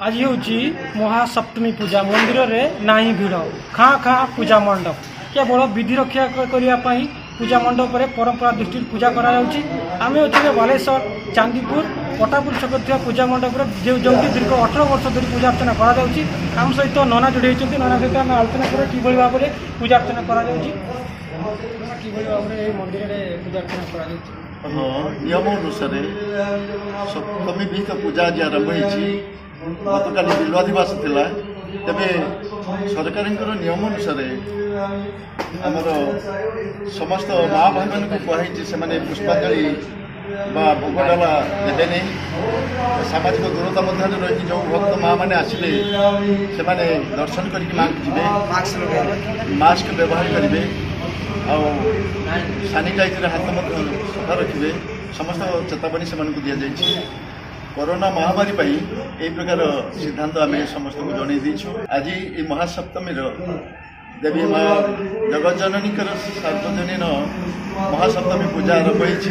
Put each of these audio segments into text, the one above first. आज हूँ महासप्तमी पूजा मंदिर में ना भिड़ खाँ खाँ पूजा मंडप या बड़ विधि रक्षा करने पूजा मंडप परंपरा दृष्टि पूजा करें अच्छे बालेश्वर चांदीपुर पटापुर छक पूजा मंडप दीर्घ 18 वर्ष धरी पूजा अर्चना करम सहित नना जोड़ी नना सहित आम आलोचना करें किभली भाव में पूजा अर्चना कर मंदिर में पूजा अर्चना कर नियम अनुसार सप्तमी विहित पूजा आज आरंभ होती गत काल बिलवादिवास था तेरे सरकार नियम अनुसार आमर समस्त माँ भाई को कही से पुष्पांजलि भोग डाला देवे सामाजिक दूरता मध्य रही जो भक्त माँ मैंने आसिले से दर्शन करके मास्क व्यवहार करेंगे सानिटाइजर हाथ सफा रखिए समस्त चेतावनी से दि जाए कोरोना महामारी पर यह प्रकार सिद्धांत आम समस्त को जन आज ये महासप्तमी देवी माँ जगज्जननी सार्वजनीन महासप्तमी पूजा आरंभ होती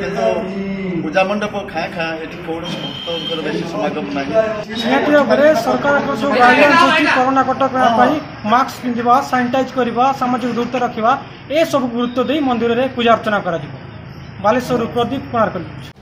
किंतु पूजा मंडप खाँ खाँ ये कौन भक्त बेस समागम ना सरकार कोरोना कटक मास्क पिंधा सानिटाइज करवा सामाजिक दूरता रखा ये सब गुरुत्व दे मंदिर में पूजा अर्चना करा। बालेश्वर प्रदीप कुमार।